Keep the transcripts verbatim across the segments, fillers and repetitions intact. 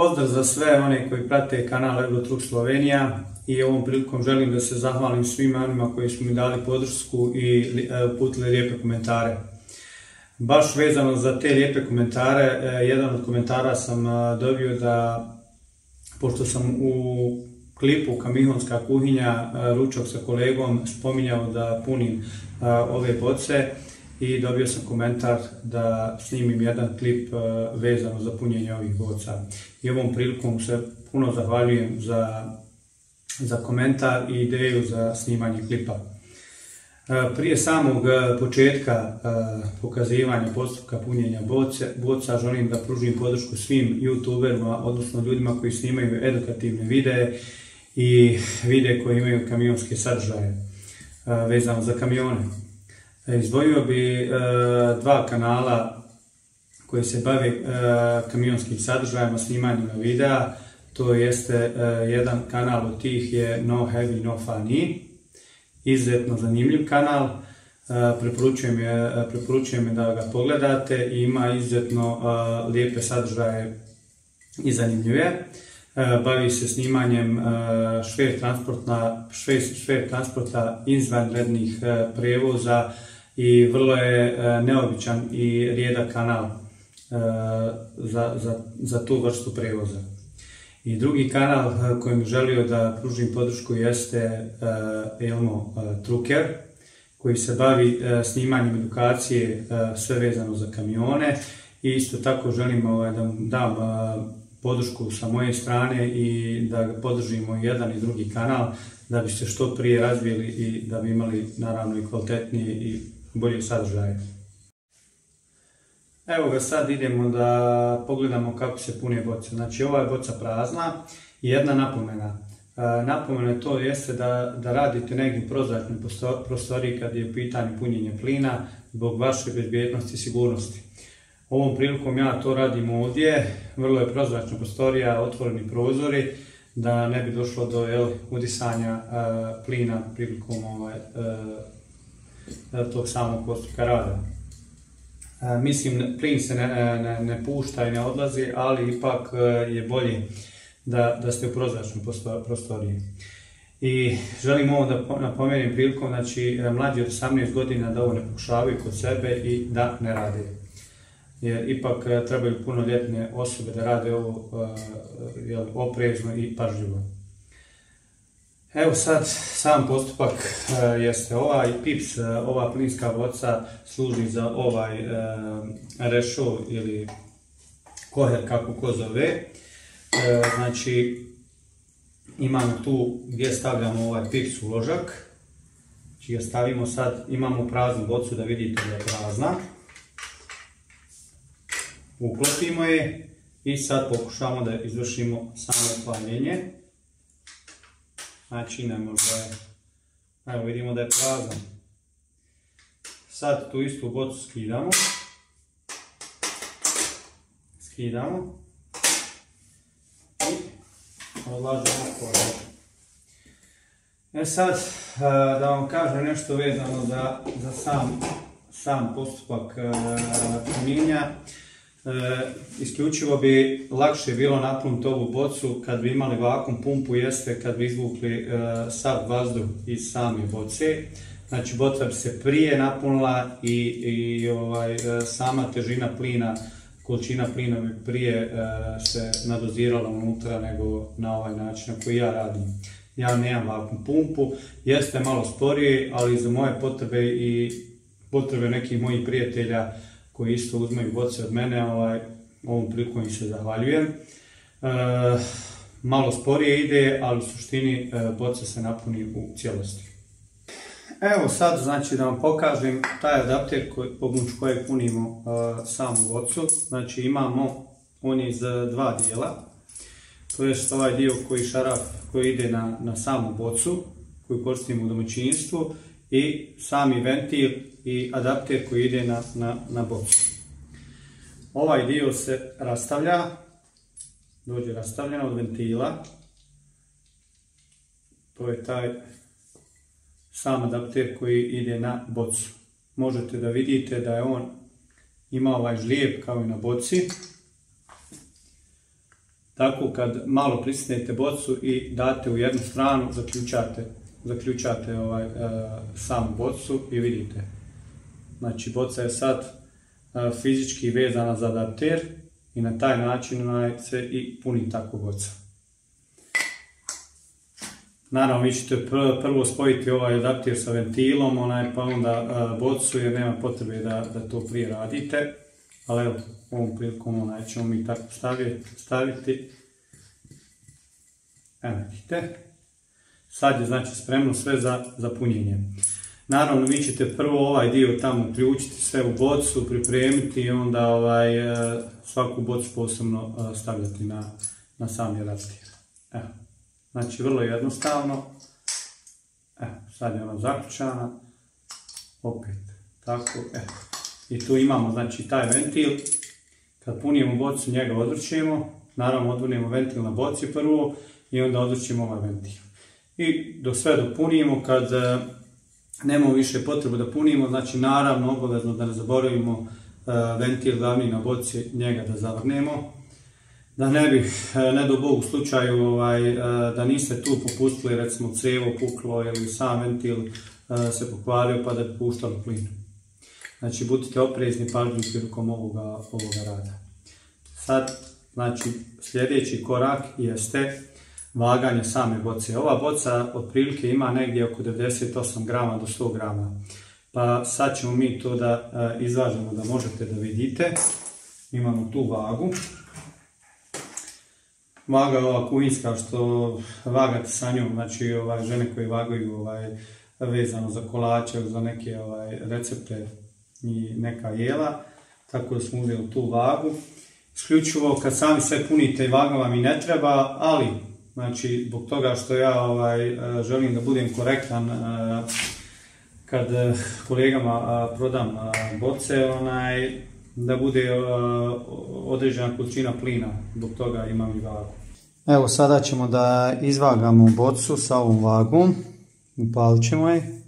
Pozdrav za sve one koji prate kanal Euro Truck Slovenija i ovom prilikom želim da se zahvalim svima onima koji su mi dali podršku i putili lijepe komentare. Baš vezano za te lijepe komentare, jedan od komentara sam dobio da, pošto sam u klipu Kamihonska kuhinja ručak sa kolegom spominjao da punim ove boce, i dobio sam komentar da snimim jedan klip vezano za punjenje ovih boca. I ovom prilikom se puno zahvaljujem za, za komentar i ideju za snimanje klipa. Prije samog početka pokazivanja postupka punjenja boca želim da pružim podršku svim youtuberima, odnosno ljudima koji snimaju edukativne videe i videe koji imaju kamionske sadržaje vezano za kamione. Izdvojio bi e, dva kanala koji se bave e, kamionskim sadržajima, snimanjima videa. To jeste e, jedan kanal od tih je No Heavy, No Funny. Izuzetno zanimljiv kanal. E, preporučujem, je, preporučujem je da ga pogledate. Ima izuzetno e, lijepe sadržaje i zanimljive. Bavi se snimanjem šver transporta, izvanrednih prevoza i vrlo je neobičan i rijedak kanal za, za, za tu vrstu prevoza. I drugi kanal kojim želio da pružim podršku jeste Elmo Trucker, koji se bavi snimanjem edukacije, sve vezano za kamione, i isto tako želim da mu dam podršku sa moje strane i da podržimo jedan i drugi kanal da bi se što prije razvijeli i da bi imali naravno i kvalitetnije i bolje sadržaje. Evo ga, sad idemo da pogledamo kako se pune boce. Znači, ova je boca prazna i jedna napomena. Napomena to jeste da, da radite negdje u prozračnoj prostoriji kad je u pitanju punjenje plina zbog vaše bezbjednosti i sigurnosti. Ovom prilikom ja to radim ovdje, vrlo je prozračna prostorija, otvoreni prozori, da ne bi došlo do jel, udisanja e, plina prilikom ovaj, e, tog samog postupka rada. E, mislim, plin se ne, ne, ne pušta i ne odlazi, ali ipak je bolje da, da ste u prozračnoj prostoriji. I želim ovo da napomenem prilikom, znači mlađi od osamnaest godina da ovo ne pokušavaju kod sebe i da ne rade. Jer ipak trebaju punoljetne osobe da rade ovo jel, oprezno i pažljivo. Evo sad, sam postupak jeste ovaj pips, ova plinska boca služi za ovaj rešo ili koher, kako ko zove. Znači, imamo tu gdje stavljamo ovaj pips uložak. Znači ga stavimo sad, imamo praznu bocu, da vidite da je prazna. Uklopimo je i sad pokušamo da izvršimo samo paljenje. Znači, ne možda je. Evo, vidimo da je prazan. Sad tu istu bocu skidamo. Skidamo. I odlažemo korak. E sad, da vam kažem nešto vezano za, za sam, sam postupak punjenja. E, isključivo bi lakše bilo napuniti ovu bocu kad bi imali vakum pumpu, jeste kad bi izvukli e, sav vazduh iz same boce. Znači, boca bi se prije napunila i, i ovaj, sama težina plina, količina plina bi prije e, se nadozirala unutra nego na ovaj način na koji ja radim. Ja nemam vakum pumpu, jeste malo sporije, ali za moje potrebe i potrebe nekih mojih prijatelja koji isto uzmaju boce od mene, ovaj, ovom prilikom im se zahvaljujem. E, malo sporije ide, ali u suštini e, boca se napuni u cijelosti. Evo sad, znači, da vam pokažem taj adapter koji, pomoću kojeg punimo e, samu bocu. Znači, imamo, on je iz dva dijela. To je ovaj dio koji šaraf, koji ide na, na samu bocu, koju koristimo u domaćinstvu, i sami ventil i adapter koji ide na, na, na bocu. Ovaj dio se rastavlja, dođe rastavljeno od ventila. To je taj sam adapter koji ide na bocu. Možete da vidite da je on ima ovaj žlijep kao i na boci. Tako kad malo prisnete bocu i date u jednu stranu, zaključate, zaključate ovaj, e, samu bocu i vidite. Znači boca je sad e, fizički vezana za adapter i na taj način se i puni tako boca. Naravno vi ćete pr prvo spojiti ovaj adapter sa ventilom, onaj, pa onda e, bocu jer nema potrebe da, da to prije radite. Ali evo, ovom prilikom onaj ćemo mi tako staviti. Evo vidite. Sad je znači spremno sve za, za punjenje. Naravno vi ćete prvo ovaj dio tamo uključiti, sve u bocu, pripremiti i onda ovaj, svaku bocu posebno stavljati na, na sami adapter. Evo, znači vrlo jednostavno. Evo, sad je ona zaključana. Opet, tako, evo. I tu imamo znači taj ventil, kad punimo bocu njega odvrćemo, naravno odvrnemo ventil na boci prvo i onda odvrćemo ovaj ventil. I do sve dopunimo, kad nemamo više potrebu da punimo, znači naravno obavezno da ne zaboravimo ventil glavni na boci njega da zavrnemo. Da ne bi, ne do Bogu slučaju, ovaj, da niste tu popustili recimo crevo puklo ili sam ventil se pokvario pa da bi puštalo plin. Znači, budite oprezni pažnjom prilikom ovoga, ovoga rada. Sad, znači, sljedeći korak jeste vaganje same boce. Ova boca otprilike ima negdje oko devedeset osam grama do sto grama. Pa sad ćemo mi to da izvažemo da možete da vidite. Imamo tu vagu. Vaga je ova kuhinjska što vagate sa njom, znači ovaj, žene koje vagaju ovaj, vezano za kolače, za neke ovaj, recepte i neka jela, tako da smo uzeli tu vagu. Isključivo kad sami sve punite i vaga vam i ne treba, ali znači zbog toga što ja ovaj, želim da budem korektan kad kolegama prodam boce, onaj, da bude određena količina plina, zbog toga imam i vagu. Evo sada ćemo da izvagamo bocu sa ovom vagom, upalit ćemo je,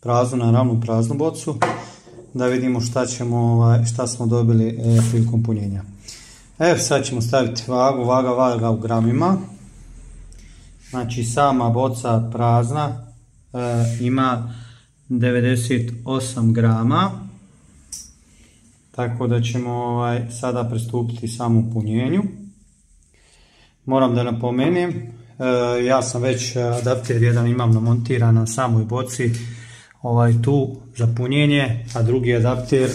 praznu, naravno praznu bocu, da vidimo šta, ćemo, šta smo dobili prilikom punjenja. Evo sad ćemo staviti vagu, vaga vaga u gramima. Znači sama boca prazna e, ima devedeset osam grama. Tako da ćemo ovaj, sada pristupiti samo punjenju. Moram da napomenem, e, ja sam već adapter jedan imam namontiran na samoj boci. Ovaj, tu za punjenje, a drugi adapter,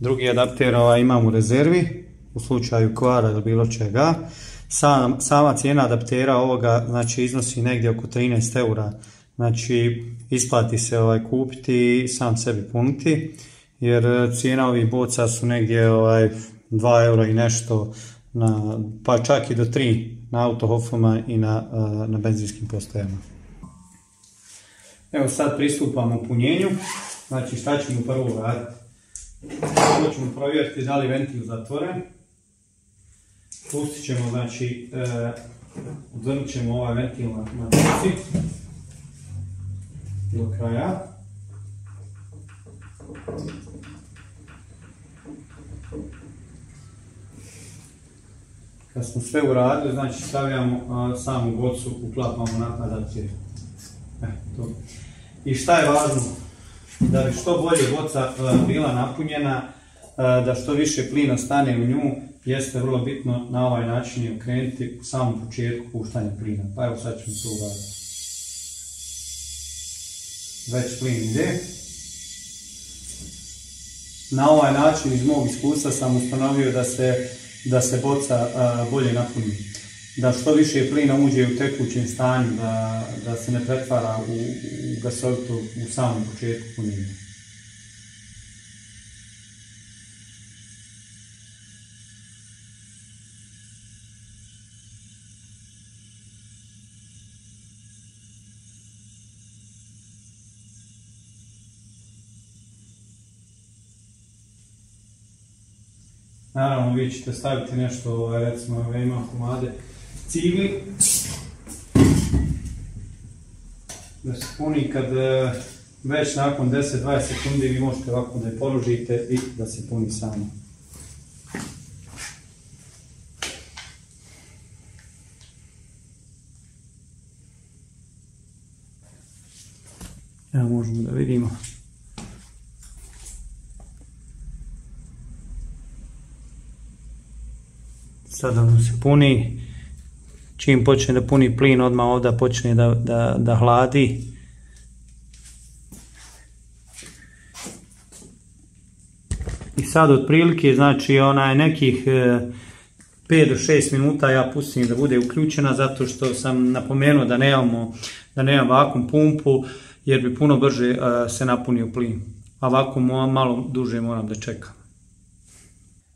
drugi adapter ovaj, imam u rezervi, u slučaju kvara ili bilo čega. Sam, sama cijena adaptera ovoga znači, iznosi negdje oko trinaest eura, znači isplati se ovaj, kupiti i sam sebi puniti, jer cijena ovih boca su negdje ovaj, dva eura i nešto, na, pa čak i do tri na autohofama i na, na benzinskim postajama. Evo sad pristupamo punjenju, znači šta ćemo prvo raditi? Prvo ćemo provjeriti da li ventil zatvoren. Pustit ćemo, znači, e, odvrnut ćemo ovaj ventil na, na boci do kraja. Kad smo sve uradili, znači stavljamo a, samu bocu, uklapamo na adapter. To. I šta je važno? Da bi što bolje boca bila napunjena, da što više plina stane u nju, jeste vrlo bitno na ovaj način je okrenuti u samom početku puštanja plina. Pa evo sad ćemo to uraditi. Već plin ide. Na ovaj način iz mog iskustva sam ustanovio da se, da se boca bolje napuni. Da što više plina uđe u tekućem stanju, da, da se ne pretvara u, u gasovitu u samom početku punjenja. Naravno vi ćete staviti nešto, recimo ja imam komade cigli da se puni, kad već nakon deset do dvadeset sekundi vi možete ovako da je položite i da se puni samo. Evo možemo da vidimo. Sada nam se puni, čim počne da puni plin, odmah ovdje počne da, da, da hladi. I sad otprilike, znači onaj nekih pet do šest minuta ja pustim da bude uključena, zato što sam napomenuo da nemamo, da nemam vakum pumpu, jer bi puno brže se napunio plin. A vakum malo duže moram da čekam.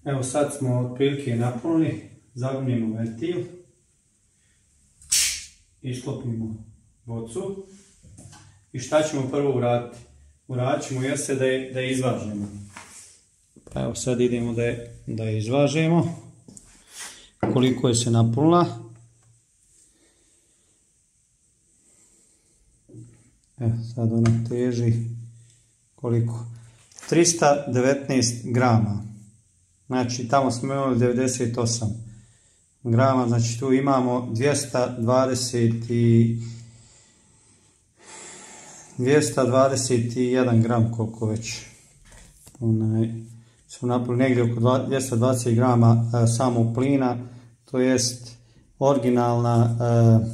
Evo sad smo otprilike napunili, zagunimo ventil i sklopimo bocu. I šta ćemo prvo uraditi? Uradit ćemo jeste da je, da je izvažemo. Pa evo sad idemo da je, da je izvažemo. Koliko je se napunila. Evo sad ona teži koliko? trista devetnaest grama. Znači tamo smo imali devedeset osam grama, znači tu imamo dvjesto dvadeset i jedan gram, koliko već. Onaj, smo napravili negdje oko dvjesto dvadeset grama e, samog plina, to jest originalna, e,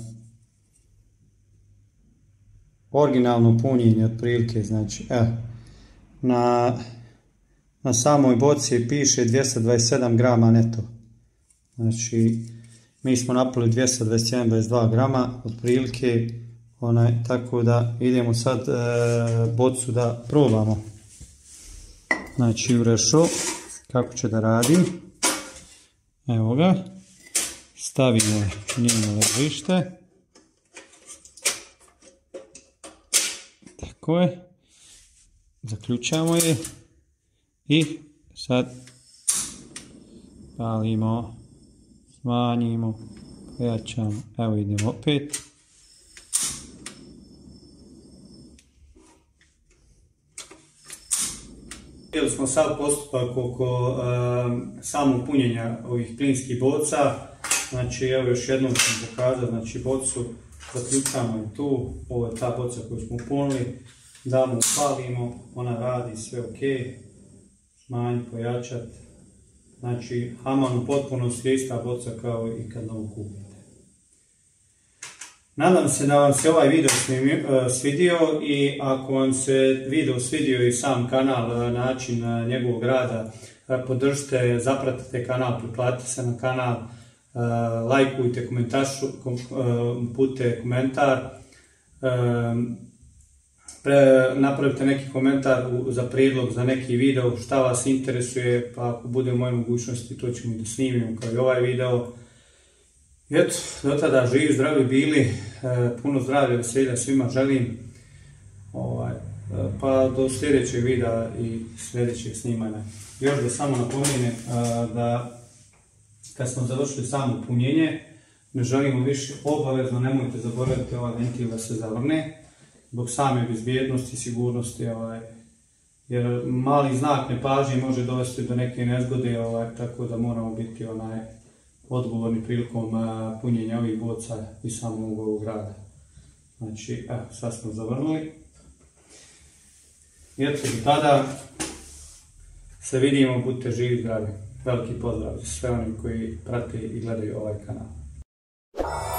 originalno punjenje otprilike, znači e, na... Na samoj boci piše dvjesto dvadeset sedam grama neto. Znači, mi smo napravili dvjesto dvadeset jedan, dvadeset dva grama otprilike, onaj, tako da idemo sad e, bocu da probamo. Znači, u rešo, kako će da radi. Evo ga. Stavimo njeno ležište. Tako je. Zaključamo je. I sad palimo, smanjimo, pojačamo, evo idemo opet. Vidjeli smo sad postupak oko um, samog punjenja ovih plinskih boca. Znači evo još jednom ću pokazati, znači bocu zaključamo tu, ovo je ta boca koju smo punili, damo, palimo, ona radi sve ok. Manj, pojačat, znači haman u potpunosti ista boca kao i kad novu kupite. Nadam se da vam se ovaj video snimio, svidio i ako vam se video svidio i sam kanal, način njegovog rada, podržite, zapratite kanal, priplatite se na kanal, lajkujte, putite komentar, Pre, napravite neki komentar u, za prijedlog, za neki video, šta vas interesuje, pa ako bude u mojoj mogućnosti to ćemo da snimimo kao i ovaj video. I eto, do tada živi, zdravi bili, e, puno zdravlja, veselja svima želim, ovaj, e, pa do sljedećeg videa i sljedećeg snimanja. Još da samo napomenem da kad smo završili samo punjenje, ne želimo više, obavezno nemojte zaboraviti ovaj ventil da se zavrne. Zbog same bezbjednosti i sigurnosti, ovaj, jer mali znak nepažnje može dovesti do neke nezgode, ovaj, tako da moramo biti onaj odgovorni prilikom a, punjenja ovih boca i samog ovog rada. Znači, evo, sad smo zavrnuli. I eto, tada se vidimo, budite živi, zdravi. Veliki pozdrav za sve oni koji prate i gledaju ovaj kanal.